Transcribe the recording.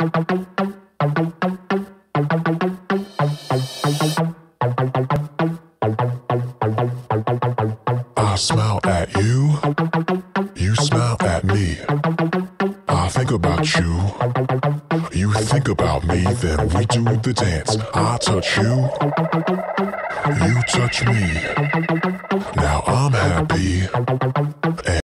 I smile at you, you smile at me. I think about you, you think about me, then we do the dance. I touch you, you touch me. Now I'm happy.